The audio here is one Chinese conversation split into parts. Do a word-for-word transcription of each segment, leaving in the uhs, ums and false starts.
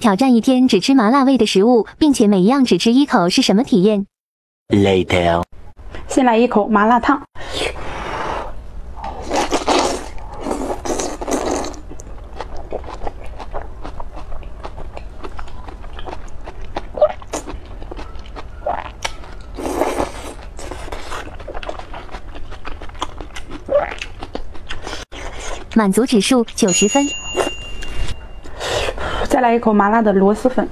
挑战一天只吃麻辣味的食物，并且每一样只吃一口是什么体验 ？Later， 先来一口麻辣烫。 满足指数九十分。再来一口麻辣的螺蛳粉。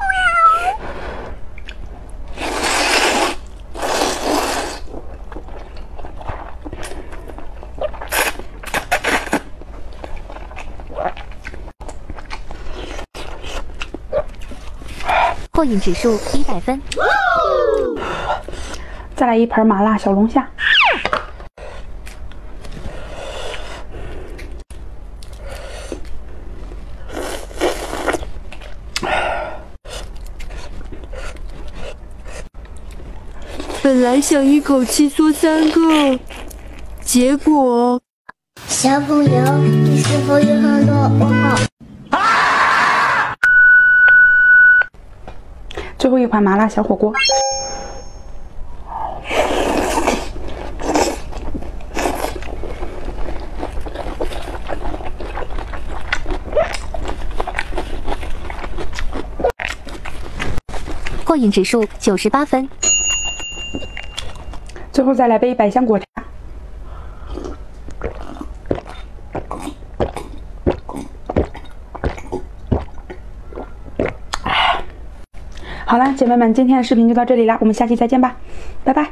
过瘾指数一百分。再来一盘麻辣小龙虾。 本来想一口气做三个，结果小朋友，你是否有很多问号？啊！最后一款麻辣小火锅。 过瘾指数九十八分。最后再来杯百香果茶。好了，姐妹们，今天的视频就到这里啦，我们下期再见吧，拜拜。